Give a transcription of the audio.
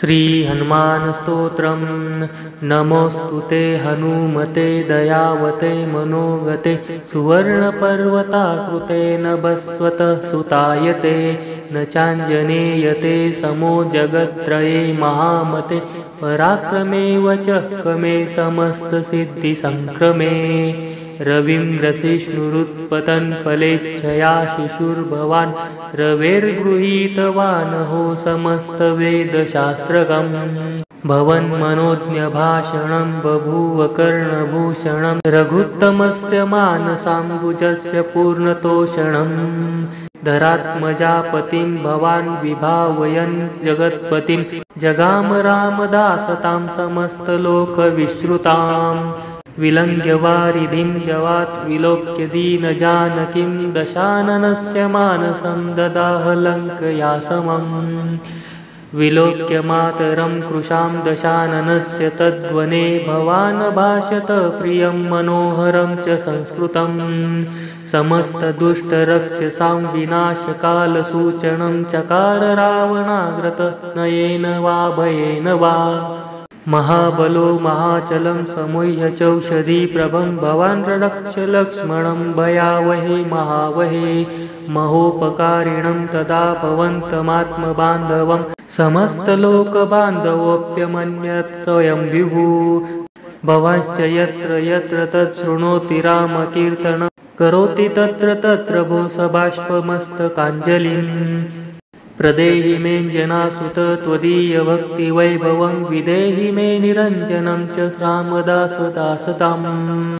श्री हनुमान स्तोत्रम्। नमोऽस्तु ते हनुमते दयावते मनोगते सुवर्णपर्वताकृते नभस्वतः सुतायते न चाञ्जनेयते समो जगत्त्रये महामते पराक्रमे वचःक्रमे समस्तसिद्धिसङ्क्रमे रविं ग्रसिष्णुरुत्पतन् फलेच्छया शिशुर्भवान् रवेर्गृहीतवानहो समस्तवेदशास्त्रगम्। भवन्मनोज्ञभाषणं बभूव कर्णभूषणं रघुत्तमस्य मानसाम्बुजस्य पूर्णतोषणं धरात्मजापतिं भवान् विभावयन् जगत्पतिं जगाम रामदासतां समस्तलोकविश्रुताम्। विलङ्घ्यवारिधिं जवात् विलोक्य दीनजानकीं दशाननस्य मानसं ददाह लङ्कया समम्। विलोक्य मातरं कृशां दशाननस्य तद्वने भवान् भाषत प्रियं मनोहरं च संस्कृतं समस्तदुष्टरक्षसां विनाशकालसूचनं चकार रावणाग्रतनयेन वा भयेन वा। महाबलो महाचलं समुह्य चौषधी प्रभं भवान् रक्ष लक्ष्मणं भयावहे महावहे महोपकारिणं तदा भवन्तमात्मबान्धवं समस्तलोकबान्धवोऽप्यमन्यत् स्वयं विभुः। भवांश्च यत्र यत्र तत् शृणोति रामकीर्तनं करोति तत्र तत्र भो सबाष्पमस्तकाञ्जलिम्। प्रदेहि मे जनासुत त्वदीय भक्तिवैभवं विदेहि मे निरञ्जनं च श्रामदासदासताम्।